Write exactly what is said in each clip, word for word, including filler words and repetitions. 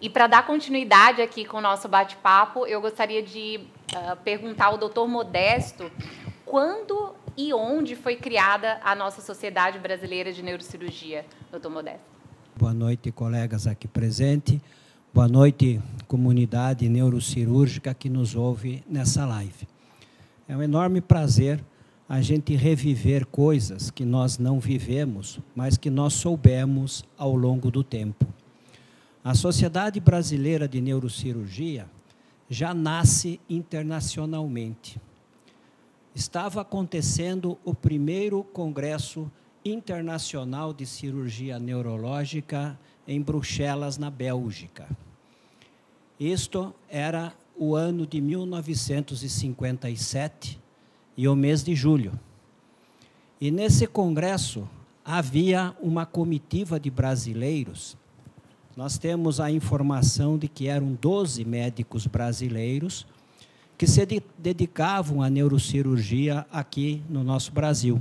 E para dar continuidade aqui com o nosso bate-papo, eu gostaria de uh, perguntar ao doutor Modesto quando e onde foi criada a nossa Sociedade Brasileira de Neurocirurgia, doutor Modesto. Boa noite, colegas aqui presentes. Boa noite, comunidade neurocirúrgica que nos ouve nessa live. É um enorme prazer a gente reviver coisas que nós não vivemos, mas que nós soubemos ao longo do tempo. A Sociedade Brasileira de Neurocirurgia já nasce internacionalmente. Estava acontecendo o primeiro Congresso Internacional de Cirurgia Neurológica em Bruxelas, na Bélgica. Isto era o ano de mil novecentos e cinquenta e sete e o mês de julho. E nesse congresso havia uma comitiva de brasileiros. Nós temos a informação de que eram doze médicos brasileiros que se dedicavam à neurocirurgia aqui no nosso Brasil.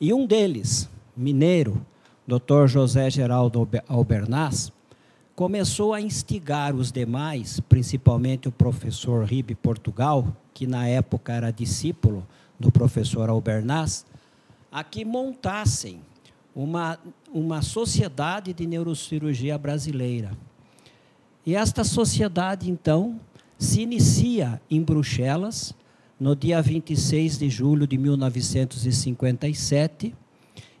E um deles, mineiro, doutor José Geraldo Albernaz, começou a instigar os demais, principalmente o professor Rib Portugal, que na época era discípulo do professor Albernaz, a que montassem uma, uma sociedade de neurocirurgia brasileira. E esta sociedade, então, se inicia em Bruxelas, no dia vinte e seis de julho de mil novecentos e cinquenta e sete,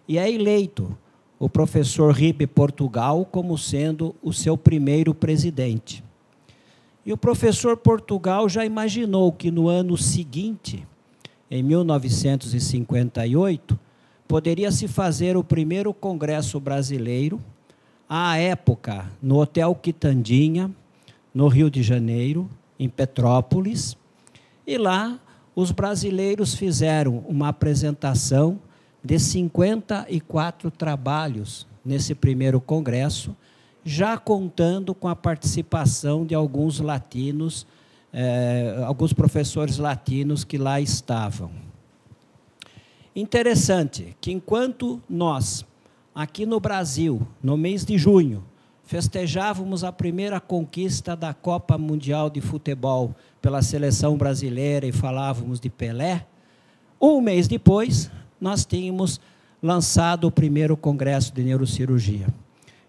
e é eleito o professor Ribe Portugal como sendo o seu primeiro presidente. E o professor Portugal já imaginou que no ano seguinte, em mil novecentos e cinquenta e oito, poderia se fazer o primeiro Congresso Brasileiro, à época, no Hotel Quitandinha, no Rio de Janeiro, em Petrópolis, e lá os brasileiros fizeram uma apresentação de cinquenta e quatro trabalhos nesse primeiro congresso, já contando com a participação de alguns latinos, eh, alguns professores latinos que lá estavam. Interessante que, enquanto nós, aqui no Brasil, no mês de junho, festejávamos a primeira conquista da Copa Mundial de Futebol pela seleção brasileira e falávamos de Pelé, um mês depois, nós tínhamos lançado o primeiro Congresso de Neurocirurgia.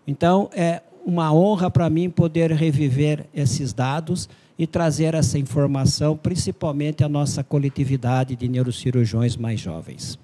Então, é uma honra para mim poder reviver esses dados e trazer essa informação, principalmente à nossa coletividade de neurocirurgiões mais jovens.